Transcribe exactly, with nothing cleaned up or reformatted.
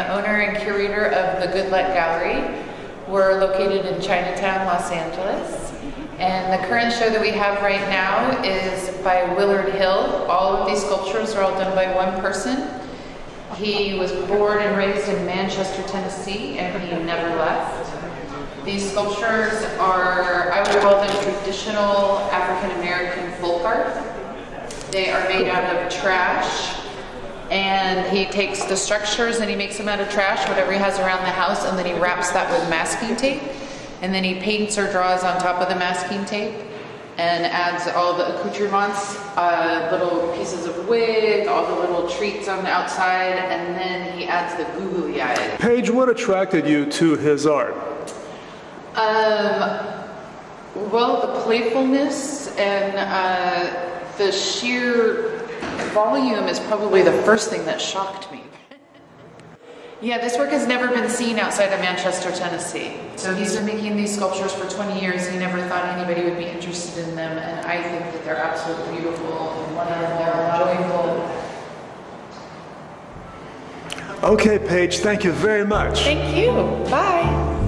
the owner and curator of the Good Luck Gallery. We're located in Chinatown, Los Angeles. And the current show that we have right now is by Willard Hill. All of these sculptures are all done by one person. He was born and raised in Manchester, Tennessee, and he never left. These sculptures are, I would call them traditional African-American folk art. They are made out of trash, and he takes the structures and he makes them out of trash, whatever he has around the house, and then he wraps that with masking tape, and then he paints or draws on top of the masking tape and adds all the accoutrements, uh, little pieces of wig, all the little treats on the outside, and then he adds the googly eyes. Paige, what attracted you to his art? Um, well, the playfulness and uh, the sheer volume is probably the first thing that shocked me. Yeah, this work has never been seen outside of Manchester, Tennessee. So he's been making these sculptures for twenty years. He never thought anybody would be interested in them, and I think that they're absolutely beautiful and wonderful and joyful. Okay, Paige, thank you very much. Thank you. Bye.